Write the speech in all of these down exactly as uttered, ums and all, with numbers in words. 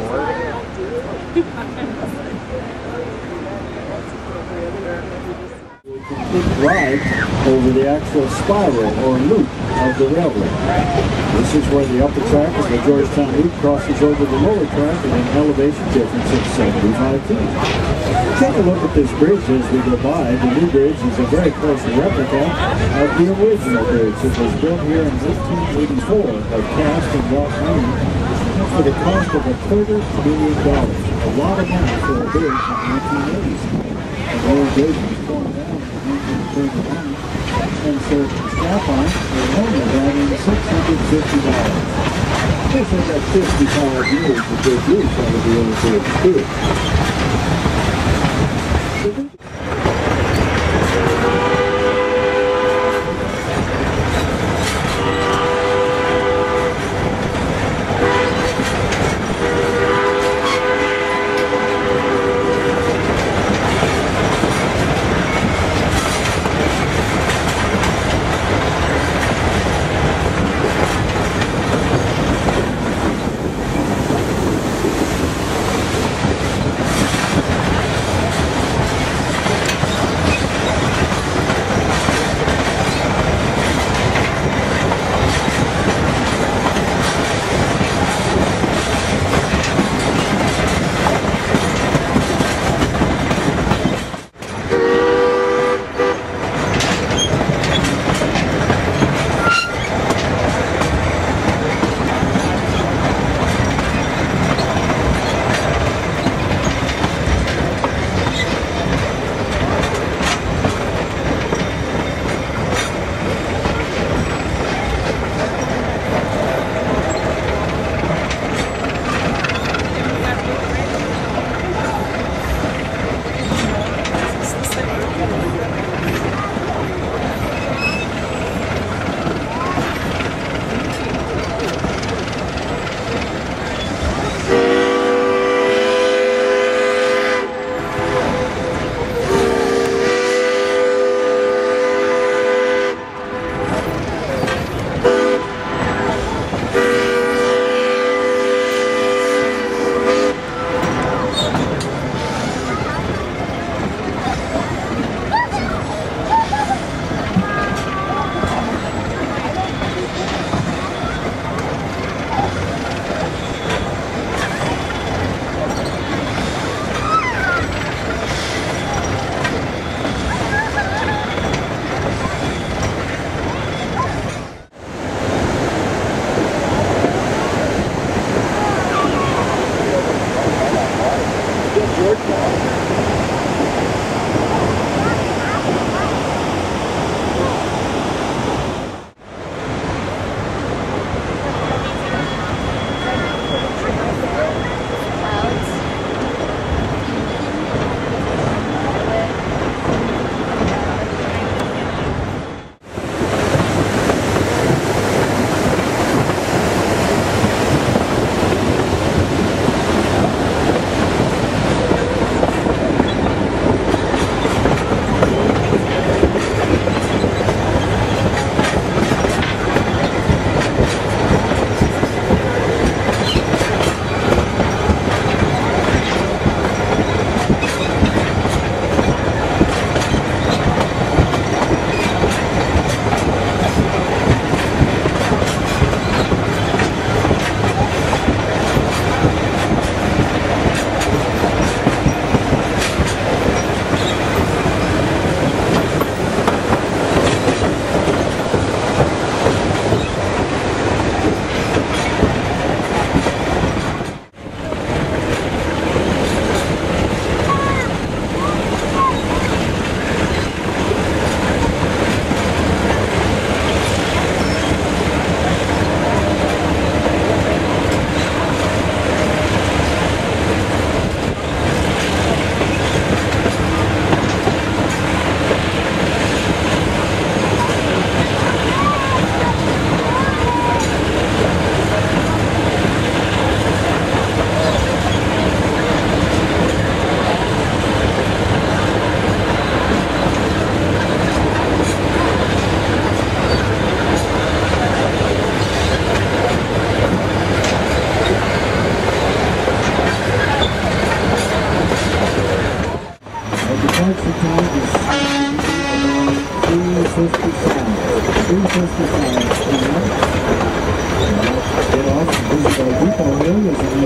that'll work. It rides over the actual spiral or loop of the railway. This is where the upper track of the Georgetown Loop crosses over the lower track at an elevation difference of seventy-five feet. Take a look at this bridge as we go by. The new bridge is a very close replica of the original bridge that was built here in eighteen eighty-four by cast and wrought iron, for the cost of a quarter million dollars. A lot of money for a bridge in the nineteen eighties. The old bridge was torn down in nineteen thirty-nine, and so strap-ons were only valued six hundred fifty dollars. This is at fifty-five years that they've used out of the old bridge too.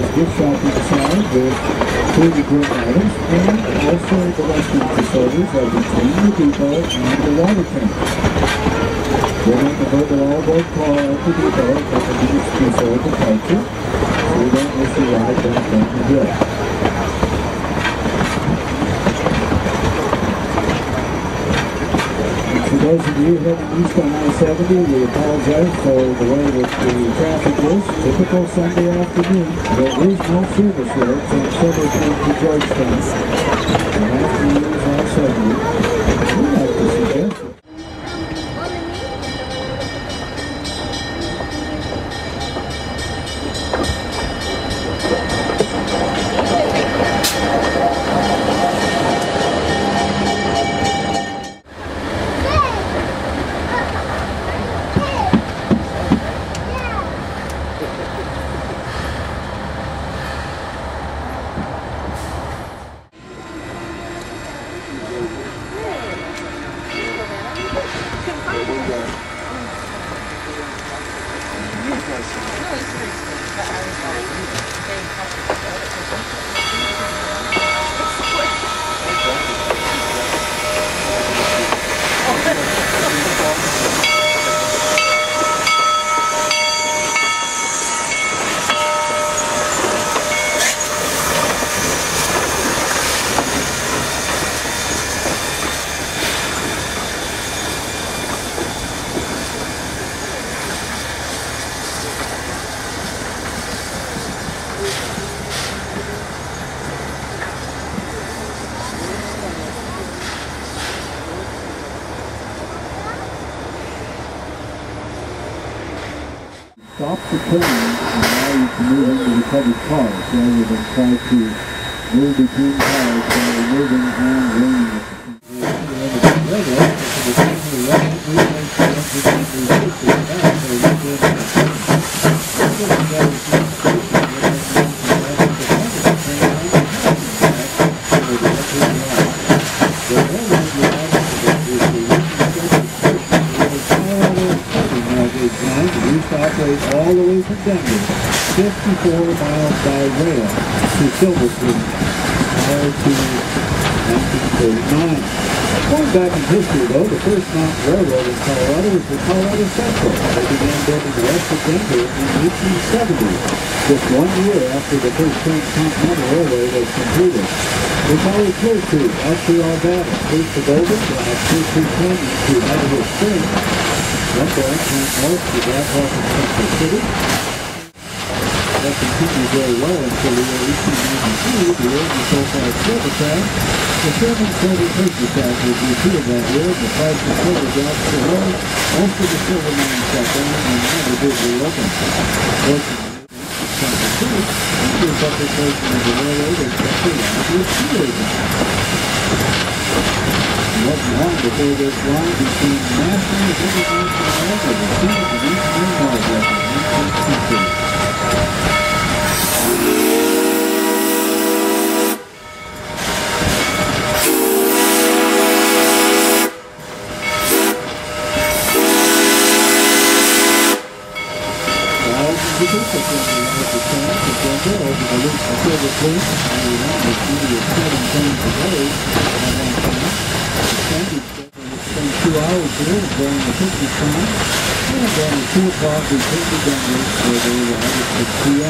as gift shop inside with pretty great items, and also the restroom facilities of the Clean Depot and the water tank. We're going to go to all boat call at the depot for the biggest resort departure, so we don't miss the ride back down the hill. For those of you heading east on I seventy, we apologize for the way that the traffic was. Typical Sunday afternoon, there is no service road from Silverton to Georgetown. And after you use I seventy, we'd like to suggest it. Stop the train and allow you to move into the covered cars rather than try to move between cars while moving and leaning. All the way from Denver, fifty-four miles by rail to Silverton prior to nineteen thirty-nine. Going back in history though, the first mountain railroad in Colorado was the Colorado Central. They began building west of Denver in eighteen seventy, just one year after the first transcontinental railway was completed. It's all referred to as the All Battle, first to Golden, last first to Canyon to Idaho Springs. One branch went north to Blackhawk and Central City. That continued very well until the year eighteen ninety-two, the road was built by Silvertown. The Sherman Silver Paper Path was repeated that year, the price of silver dropped so low, most of the silver mines shut down and never did reopen. Central City, the publication of the railroad and Central Line was reopened. It wasn't long before this line became national and international level of the of the East Empire in the nineteenth century. two o'clock we take the Denver where they arrive at six p m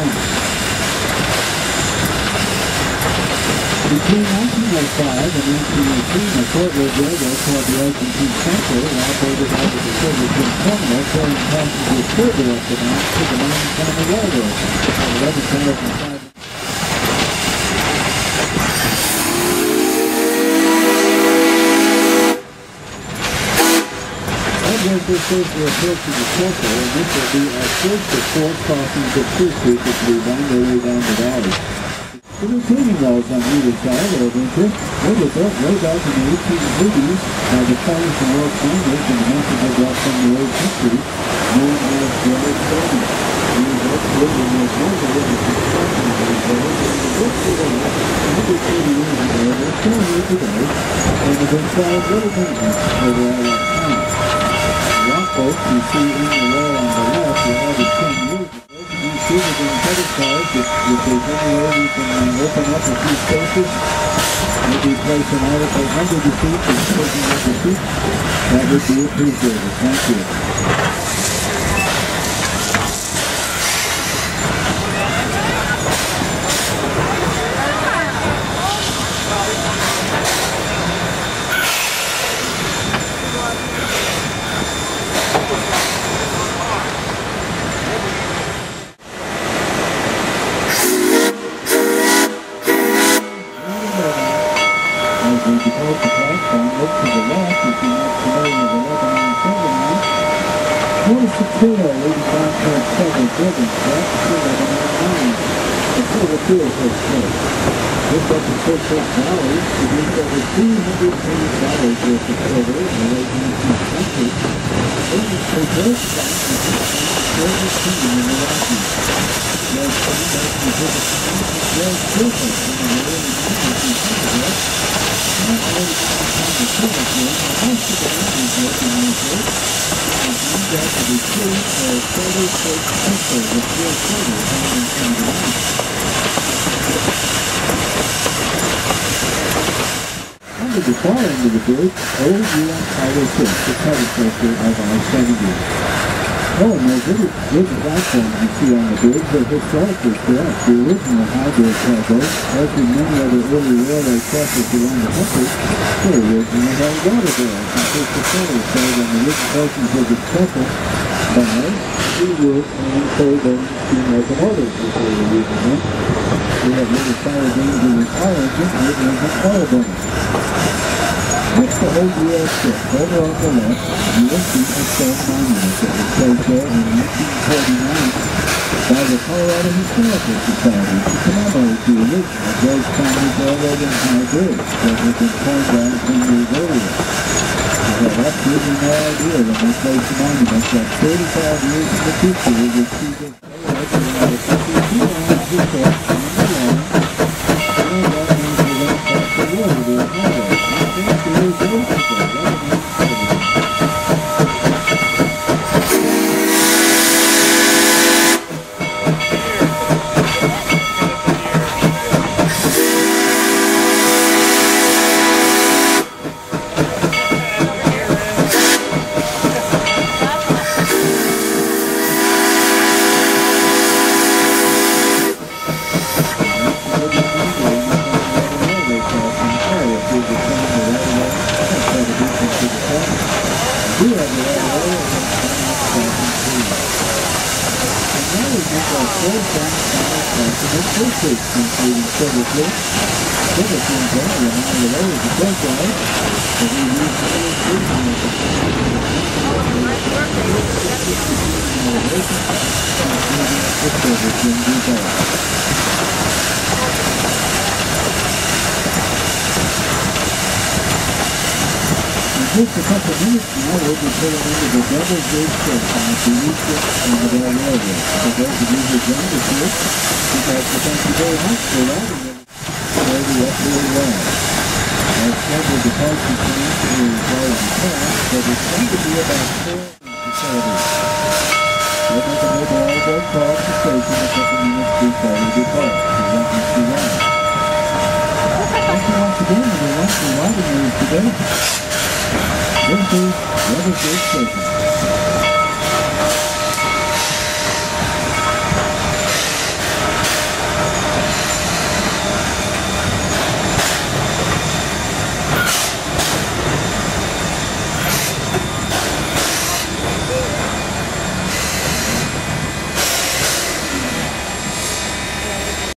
Between nineteen oh five and nineteen eighteen, a short road railroad called the Argentine Central operated out of the Silverton terminal, carrying passengers further up the mountain to the Mountain County Railroad at eleven thousand five hundred. This is the approach to the circle, and this will be our first of four crossings of Sioux Creek as we wind our way down the valley. The retaining walls on either side are of interest. They were built way back in the eighteen eighties by the Charles and World Founders and the National Highway from the old history, known as the old building. These old buildings were built over the construction of the village, and the books were built over eighty years ago, they're still here today, and have been tried little buildings over all that time. Rock boats you see in the wall on the left were added ten years ago to these two of the credit cards. If, if there's any way we can open up a few spaces, maybe place an article under the seats and taking up the seats, that would be appreciated. Thank you. Under the far end of the bridge, old U S Highway six, the predecessor of I seventy. Oh, and those little, little platforms you see on the bridge are historically correct. The original highway travel, as in many other early railway tracks around the country, were originally held water barrels in case the settlers stayed on the rich portions of the trestle by seawood and sold them to locomotives before the using them. We have little fire dangers in our engine, and it was an oil burner. Next to old U S six, over on the left, you will see a stone monument that was placed there in nineteen forty-nine by the Colorado Historical Society to commemorate the original Georgetown Loop Railway and High Bridge that had been torn down ten years earlier. I have absolutely no idea when they placed the monument that thirty-five years in the future will receive a Thank you.